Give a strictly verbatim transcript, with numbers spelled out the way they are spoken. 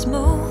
smoke.